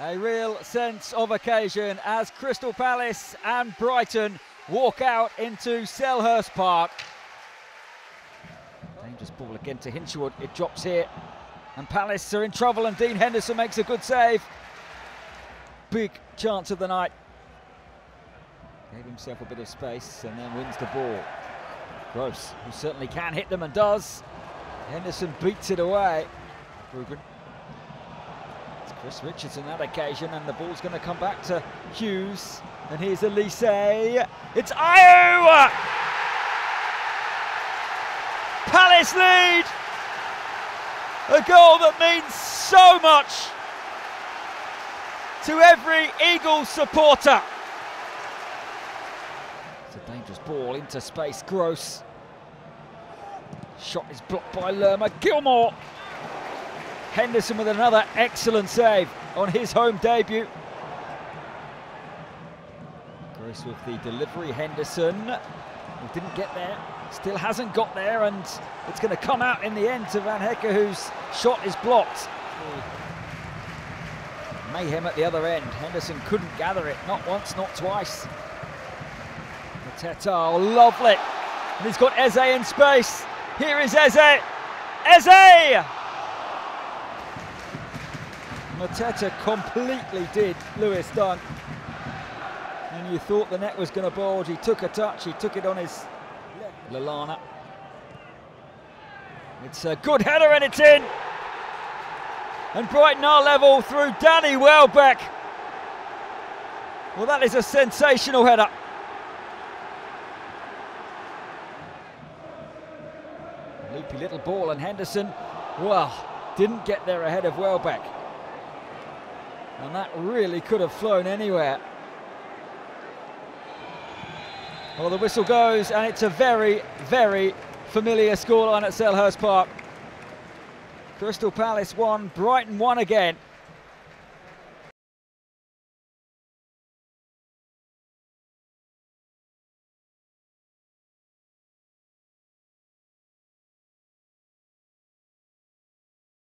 A real sense of occasion as Crystal Palace and Brighton walk out into Selhurst Park. Dangerous ball again to Hinchwood, it drops here. And Palace are in trouble and Dean Henderson makes a good save. Big chance of the night. Gave himself a bit of space and then wins the ball. Gross, who certainly can hit them and does. Henderson beats it away. Ruben. It's Chris Richards on that occasion and the ball's going to come back to Hughes. And here's Elise. It's Ayew! Palace lead! A goal that means so much to every Eagles supporter. It's a dangerous ball into space, Gross. Shot is blocked by Lerma Gilmore. Henderson with another excellent save on his home debut. Gross with the delivery, Henderson, who didn't get there. Still hasn't got there, and it's going to come out in the end to Van Hecke, whose shot is blocked. Mayhem at the other end. Henderson couldn't gather it, not once, not twice. Mateta, oh, lovely. And he's got Eze in space. Here is Eze. Eze! Mateta completely did Lewis Dunn. And you thought the net was going to bulge. He took a touch, he took it on his... Lalana. It's a good header and it's in. And Brighton are level through Danny Welbeck. Well, that is a sensational header. Loopy little ball and Henderson, well, didn't get there ahead of Welbeck. And that really could have flown anywhere. Well, the whistle goes, and it's a very, very familiar scoreline at Selhurst Park. Crystal Palace 1, Brighton 1 again.